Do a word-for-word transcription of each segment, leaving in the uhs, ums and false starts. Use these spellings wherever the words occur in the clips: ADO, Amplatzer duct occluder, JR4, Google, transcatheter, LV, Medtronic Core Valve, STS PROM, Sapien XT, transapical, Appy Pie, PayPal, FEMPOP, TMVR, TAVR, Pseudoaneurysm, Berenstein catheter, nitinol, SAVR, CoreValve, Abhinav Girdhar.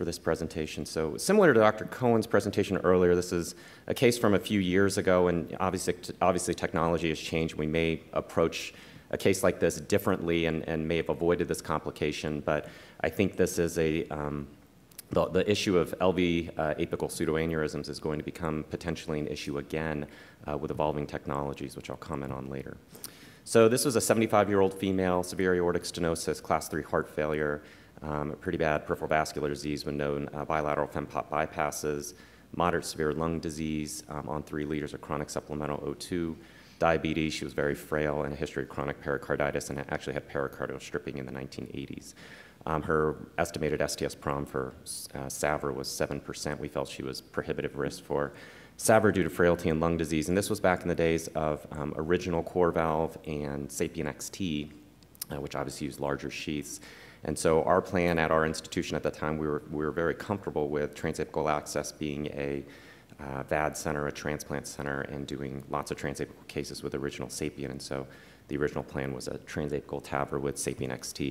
for this presentation. So similar to Doctor Cohen's presentation earlier, this is a case from a few years ago, and obviously, obviously technology has changed. We may approach a case like this differently and, and may have avoided this complication, but I think this is a, um, the, the issue of L V uh, apical pseudoaneurysms is going to become potentially an issue again uh, with evolving technologies, which I'll comment on later. So this was a seventy-five-year-old female, severe aortic stenosis, class three heart failure, Um, a pretty bad peripheral vascular disease with known uh, bilateral FEMPOP bypasses, moderate severe lung disease um, on three liters of chronic supplemental O two, diabetes. She was very frail and a history of chronic pericarditis and actually had pericardial stripping in the nineteen eighties. Um, her estimated S T S PROM for uh, S A V R was seven percent. We felt she was prohibitive risk for S A V R due to frailty and lung disease. And this was back in the days of um, original Core Valve and Sapien X T, uh, which obviously used larger sheaths. And so our plan at our institution at the time, we were, we were very comfortable with transapical access being a uh, V A D center, a transplant center, and doing lots of transapical cases with original Sapien. And so the original plan was a transapical T A V R with Sapien X T.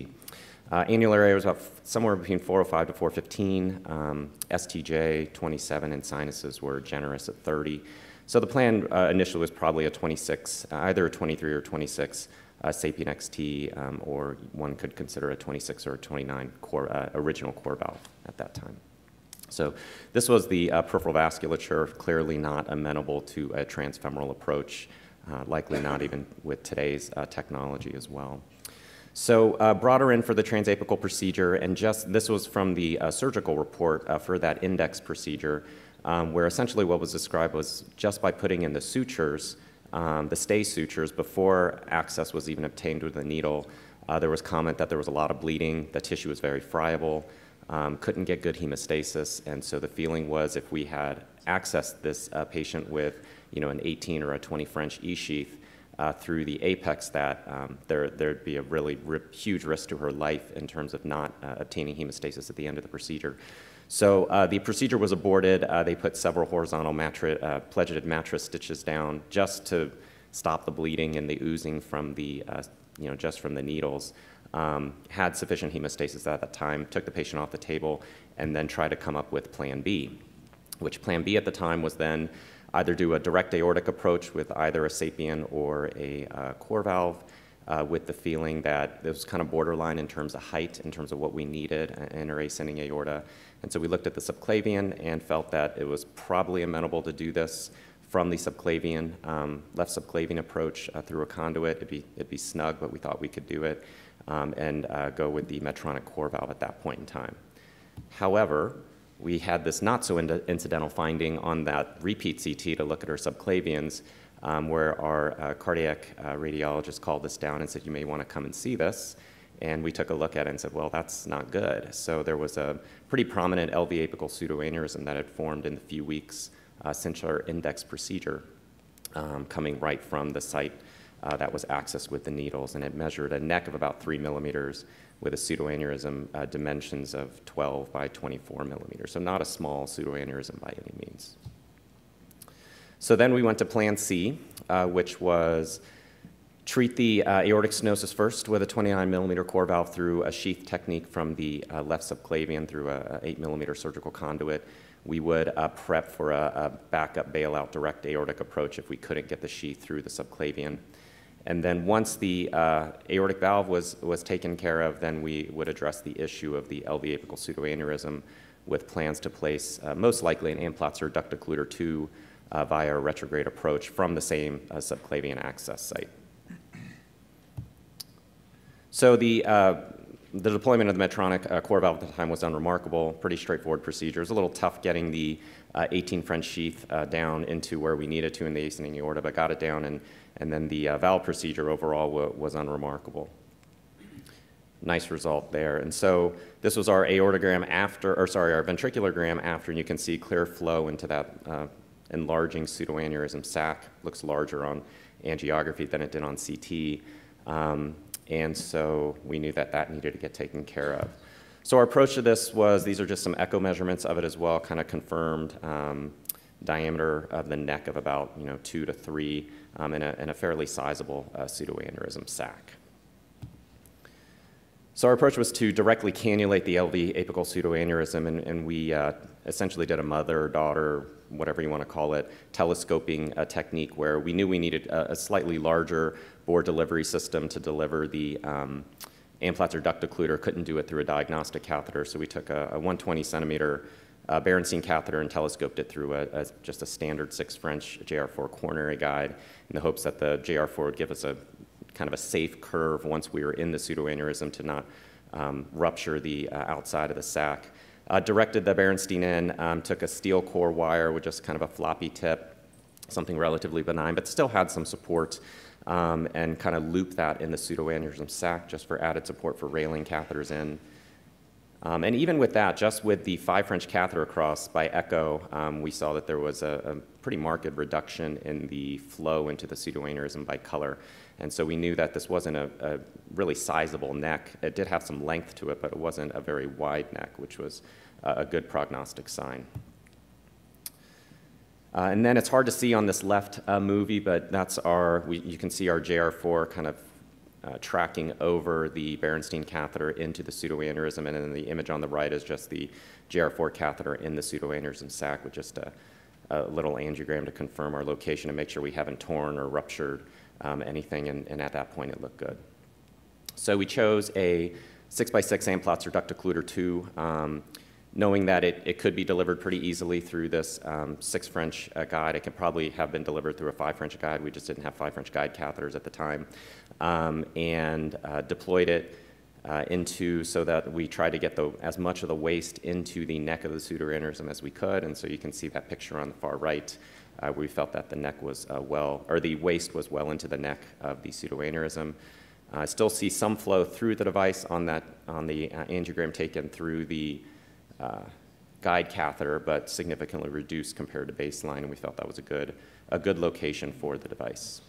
Uh, annual area was about somewhere between four oh five to four fifteen. Um, S T J, twenty-seven, and sinuses were generous at thirty. So the plan uh, initially was probably a twenty-six, uh, either a twenty-three or twenty-six. Uh, Sapien X T, um, or one could consider a twenty-six or a twenty-nine core, uh, original Core Valve at that time. So this was the uh, peripheral vasculature, clearly not amenable to a transfemoral approach, uh, likely not even with today's uh, technology as well. So uh, brought her in for the transapical procedure, and just this was from the uh, surgical report uh, for that index procedure, um, where essentially what was described was just by putting in the sutures, Um, the stay sutures, before access was even obtained with the needle, uh, there was comment that there was a lot of bleeding, the tissue was very friable, um, couldn't get good hemostasis, and so the feeling was if we had accessed this uh, patient with, you know, an eighteen or a twenty French E-sheath uh, through the apex, that um, there, there'd be a really r huge risk to her life in terms of not uh, obtaining hemostasis at the end of the procedure. So uh, the procedure was aborted. Uh, they put several horizontal mattress, uh, pleated mattress stitches down just to stop the bleeding and the oozing from the, uh, you know, just from the needles. Um, had sufficient hemostasis at that time, took the patient off the table, and then tried to come up with plan B, which plan B at the time was then either do a direct aortic approach with either a Sapien or a uh, Core Valve, Uh, with the feeling that it was kind of borderline in terms of height, in terms of what we needed in her ascending aorta. And so we looked at the subclavian and felt that it was probably amenable to do this from the subclavian, um, left subclavian approach uh, through a conduit. It'd be, it'd be snug, but we thought we could do it, um, and uh, go with the Medtronic Core Valve at that point in time. However, we had this not so in incidental finding on that repeat C T to look at her subclavians, Um, where our uh, cardiac uh, radiologist called us down and said, you may want to come and see this. And we took a look at it and said, well, that's not good. So there was a pretty prominent L V apical pseudoaneurysm that had formed in the few weeks uh, since our index procedure, um, coming right from the site uh, that was accessed with the needles. And it measured a neck of about three millimeters with a pseudoaneurysm uh, dimensions of twelve by twenty-four millimeters. So not a small pseudoaneurysm by any means. So then we went to plan C, uh, which was treat the uh, aortic stenosis first with a twenty-nine millimeter Core Valve through a sheath technique from the uh, left subclavian through a eight millimeter surgical conduit. We would uh, prep for a, a backup bailout direct aortic approach if we couldn't get the sheath through the subclavian. And then once the uh, aortic valve was, was taken care of, then we would address the issue of the L V apical pseudoaneurysm with plans to place uh, most likely an Amplatzer duct occluder two Uh, via a retrograde approach from the same uh, subclavian access site. So the, uh, the deployment of the Medtronic uh, Core Valve at the time was unremarkable, pretty straightforward procedure. It was a little tough getting the uh, eighteen French sheath uh, down into where we needed to in the ascending aorta, but got it down, and, and then the uh, valve procedure overall was unremarkable. Nice result there. And so this was our aortogram after, or sorry, our ventriculogram after, and you can see clear flow into that uh, enlarging pseudoaneurysm sac. Looks larger on angiography than it did on C T. Um, and so we knew that that needed to get taken care of. So our approach to this was, these are just some echo measurements of it as well, kind of confirmed um, diameter of the neck of about, you know, two to three um, and, a, and a fairly sizable uh, pseudoaneurysm sac. So our approach was to directly cannulate the L V apical pseudoaneurysm, and, and we uh, essentially did a mother-daughter, whatever you want to call it, telescoping uh, technique where we knew we needed a, a slightly larger bore delivery system to deliver the um, Amplatzer duct occluder. Couldn't do it through a diagnostic catheter, so we took a, a one hundred twenty centimeter uh, Berenstein catheter and telescoped it through a, a, just a standard six French J R four coronary guide in the hopes that the J R four would give us a kind of a safe curve once we were in the pseudoaneurysm to not um, rupture the uh, outside of the sac. Uh, directed the Berenstein in, um, took a steel core wire with just kind of a floppy tip, something relatively benign, but still had some support, um, and kind of looped that in the pseudoaneurysm sac just for added support for railing catheters in. Um, and even with that, just with the five French catheter cross by echo, um, we saw that there was a, a pretty marked reduction in the flow into the pseudoaneurysm by color. And so we knew that this wasn't a, a really sizable neck. It did have some length to it, but it wasn't a very wide neck, which was a good prognostic sign. Uh, and then it's hard to see on this left uh, movie, but that's our, we, you can see our J R four kind of Uh, tracking over the Berenstein catheter into the pseudoaneurysm, and then the image on the right is just the J R four catheter in the pseudoaneurysm sac with just a, a little angiogram to confirm our location and make sure we haven't torn or ruptured um, anything, and, and at that point it looked good. So we chose a six by six Amplatzer duct occluder two, um, knowing that it, it could be delivered pretty easily through this um, six French uh, guide. It could probably have been delivered through a five French guide. We just didn't have five French guide catheters at the time. Um, and uh, deployed it uh, into, so that we tried to get the, as much of the waste into the neck of the pseudoaneurysm as we could, and so you can see that picture on the far right. Uh, we felt that the neck was uh, well, or the waste was well into the neck of the pseudoaneurysm. Uh, I still see some flow through the device on that, on the uh, angiogram taken through the uh, guide catheter, but significantly reduced compared to baseline, and we felt that was a good, a good location for the device.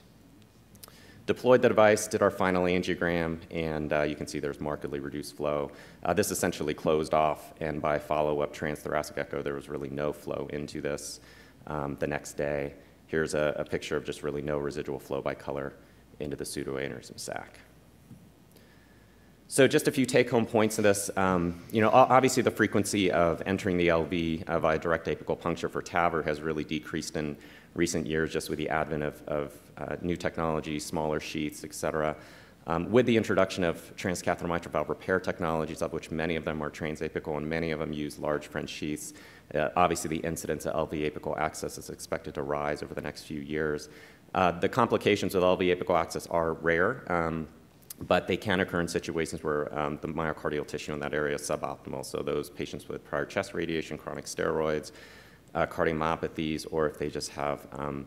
Deployed the device, did our final angiogram, and uh, you can see there's markedly reduced flow. Uh, this essentially closed off, and by follow-up transthoracic echo, there was really no flow into this um, the next day. Here's a, a picture of just really no residual flow by color into the pseudoaneurysm sac. So just a few take-home points of this. Um, you know, obviously the frequency of entering the L V uh, via direct apical puncture for T A V R has really decreased in recent years just with the advent of, of uh, new technology, smaller sheaths, et cetera. Um, with the introduction of transcatheter mitral valve repair technologies, of which many of them are transapical and many of them use large French sheaths, uh, obviously the incidence of L V apical access is expected to rise over the next few years. Uh, the complications with L V apical access are rare. Um, But they can occur in situations where um, the myocardial tissue in that area is suboptimal. So those patients with prior chest radiation, chronic steroids, uh, cardiomyopathies, or if they just have um,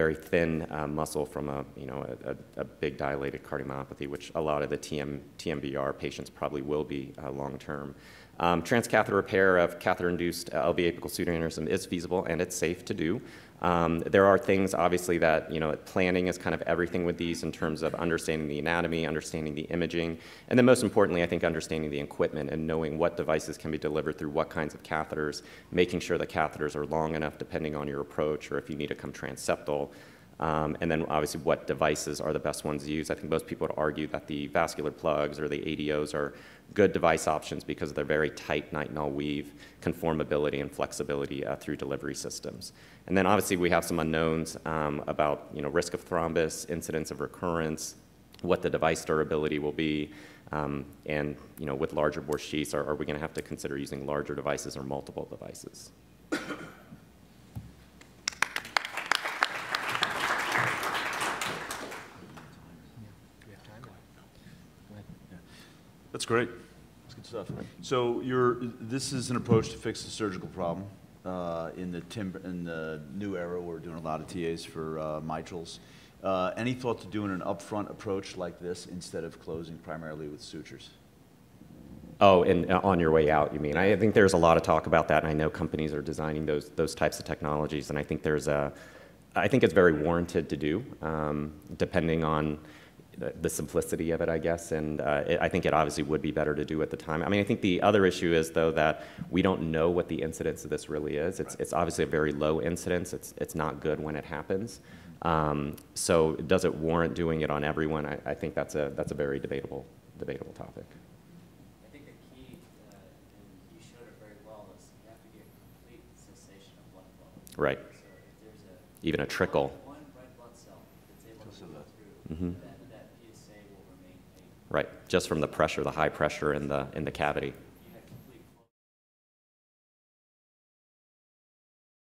very thin uh, muscle from a, you know, a, a big dilated cardiomyopathy, which a lot of the T M, T M V R patients probably will be uh, long-term. Um, transcatheter repair of catheter-induced L V apical pseudoaneurysm is feasible and it's safe to do. Um, there are things, obviously, that, you know, planning is kind of everything with these in terms of understanding the anatomy, understanding the imaging, and then most importantly, I think, understanding the equipment and knowing what devices can be delivered through what kinds of catheters, making sure the catheters are long enough depending on your approach or if you need to come transeptal, um, and then obviously what devices are the best ones to use. I think most people would argue that the vascular plugs or the A D Os are good device options because of their very tight nitinol weave, conformability, and flexibility uh, through delivery systems. And then obviously we have some unknowns um, about, you know, risk of thrombus, incidence of recurrence, what the device durability will be, um, and, you know, with larger bore sheaths, are, are we going to have to consider using larger devices or multiple devices? That's great. That's good stuff. So you're, this is an approach to fix the surgical problem. Uh, in, the timber, in the new era, we're doing a lot of T As for uh, mitrals. Uh, any thought to doing an upfront approach like this instead of closing primarily with sutures? Oh, and on your way out, you mean? I think there's a lot of talk about that, and I know companies are designing those, those types of technologies, and I think there's a, I think it's very warranted to do, um, depending on the simplicity of it, I guess, and uh, it, I think it obviously would be better to do at the time. I mean, I think the other issue is, though, that we don't know what the incidence of this really is. It's, right. It's obviously a very low incidence. It's, it's not good when it happens. Um, so does it warrant doing it on everyone? I, I think that's a, that's a very debatable, debatable topic. Right. So if there's a, even a trickle. One red blood cell that's able to go through, mm-hmm. that, that P S A will remain. Right, just from the pressure, the high pressure in the in the cavity.